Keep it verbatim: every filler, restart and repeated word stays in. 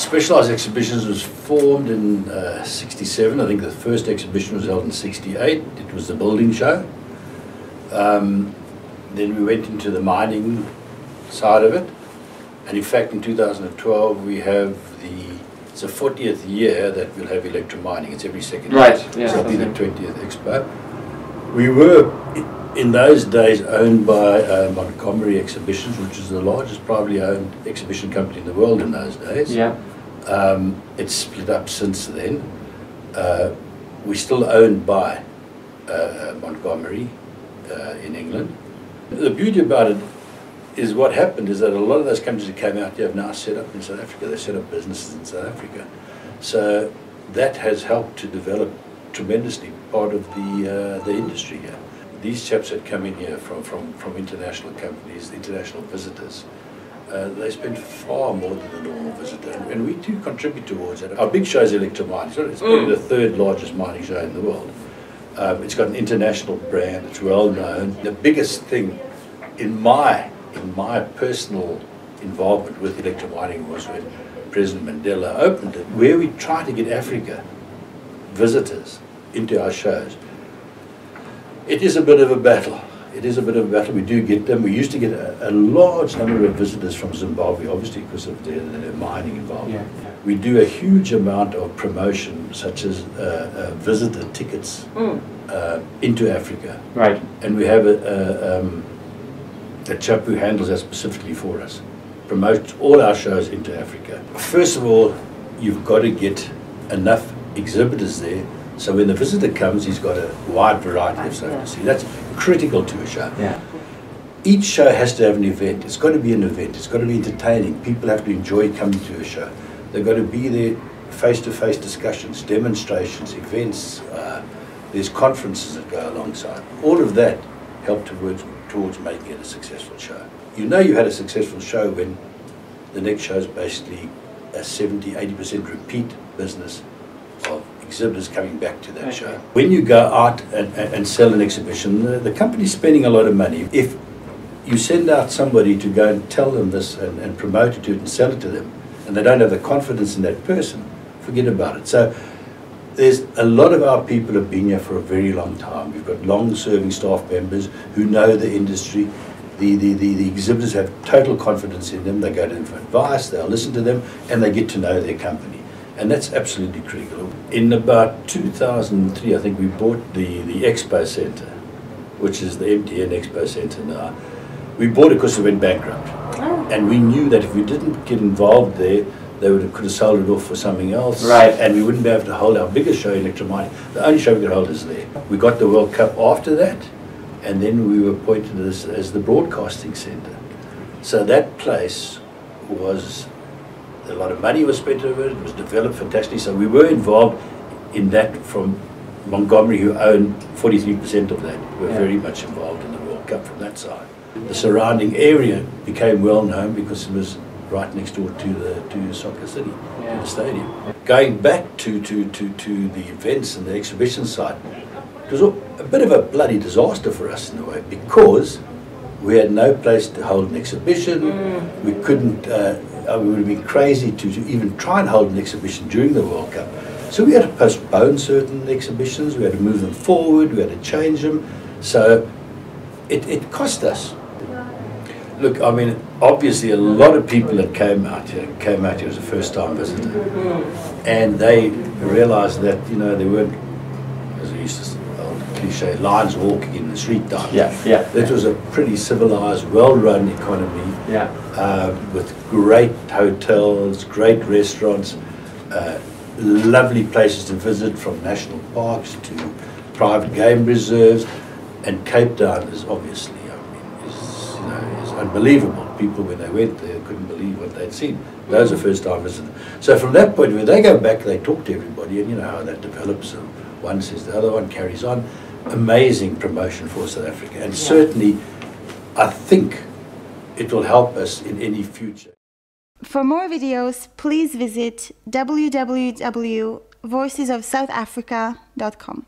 Specialised Exhibitions was formed in uh, sixty-seven. I think the first exhibition was held in sixty-eight. It was the building show. Um, then we went into the mining side of it. And in fact, in two thousand twelve, we have the, it's the fortieth year that we'll have Electra Mining. It's every second year. Right, yeah. So it'll be the twentieth Expo. We were, in those days, owned by uh, Montgomery Exhibitions, which is the largest privately owned exhibition company in the world in those days. Yeah. Um, it's split up since then. Uh, we're still owned by uh, Montgomery uh, in England. The beauty about it is what happened is that a lot of those companies that came out here have now set up in South Africa. They set up businesses in South Africa. So that has helped to develop tremendously part of the, uh, the industry here. These chaps that come in here from, from, from international companies, international visitors, uh, they spend far more than a normal visitor, and we do contribute towards that. Our big show is Electra Mining. It's probably the third largest mining show in the world. Um, it's got an international brand, it's well known. The biggest thing in my, in my personal involvement with Electra Mining was when President Mandela opened it, where we try to get Africa visitors into our shows. It is a bit of a battle. It is a bit of a battle. We do get them. We used to get a, a large number of visitors from Zimbabwe, obviously because of their, their mining involvement. Yeah. We do a huge amount of promotion, such as uh, uh, visitor tickets mm. uh, into Africa. Right. And we have a, a, um, a chap who handles that specifically for us, promotes all our shows into Africa. First of all, you've got to get enough exhibitors there. So when the visitor comes, he's got a wide variety of stuff to see. That's critical to a show. Yeah. Each show has to have an event. It's got to be an event. It's got to be entertaining. People have to enjoy coming to a show. They've got to be there, face-to-face discussions, demonstrations, events. Uh, there's conferences that go alongside. All of that helped towards, towards making it a successful show. You know you had a successful show when the next show is basically a seventy, eighty percent repeat business of exhibitors coming back to that okay. show. When you go out and, and, and sell an exhibition, the, the company's spending a lot of money. If you send out somebody to go and tell them this and, and promote it to it and sell it to them, and they don't have the confidence in that person, forget about it. So there's a lot of our people have been here for a very long time. We've got long-serving staff members who know the industry. The, the, the, the exhibitors have total confidence in them. They go to them for advice, they'll listen to them, and they get to know their company. And that's absolutely critical. In about two thousand three, I think we bought the, the Expo Centre, which is the M T N Expo Centre now. We bought it because it went bankrupt. Oh. And we knew that if we didn't get involved there, they would have, could have sold it off for something else. Right. And we wouldn't be able to hold our biggest show, Electra Mining. The only show we could hold is there. We got the World Cup after that, and then we were appointed as, as the Broadcasting Centre. So that place was... a lot of money was spent over it, it was developed fantastically, so we were involved in that from Montgomery, who owned forty-three percent of that. We were yeah. very much involved in the World Cup from that side. The surrounding area became well known because it was right next door to the to Soccer City, yeah. to the stadium. Going back to, to, to, to the events and the exhibition side, it was a bit of a bloody disaster for us in a way, because we had no place to hold an exhibition, mm. we couldn't uh, Uh, we would have been crazy to, to even try and hold an exhibition during the World Cup. So we had to postpone certain exhibitions, we had to move them forward, we had to change them. So it, it cost us. Look, I mean, obviously a lot of people that came out here, came out here as a first-time visitor. And they realised that, you know, they weren't, as we used to cliche, lions walking in the street down. Yeah, yeah. That was a pretty civilized, well-run economy. Yeah. Uh, with great hotels, great restaurants, uh, lovely places to visit, from national parks to private game reserves, and Cape Town is obviously, I mean, is, you know, is unbelievable. People when they went there couldn't believe what they'd seen. Those are first-time visitors. So from that point, when they go back, they talk to everybody, and you know how that develops. And one says the other one carries on. Amazing promotion for South Africa, and yeah. certainly I think it will help us in any future. For more videos, please visit w w w dot voices of south africa dot com.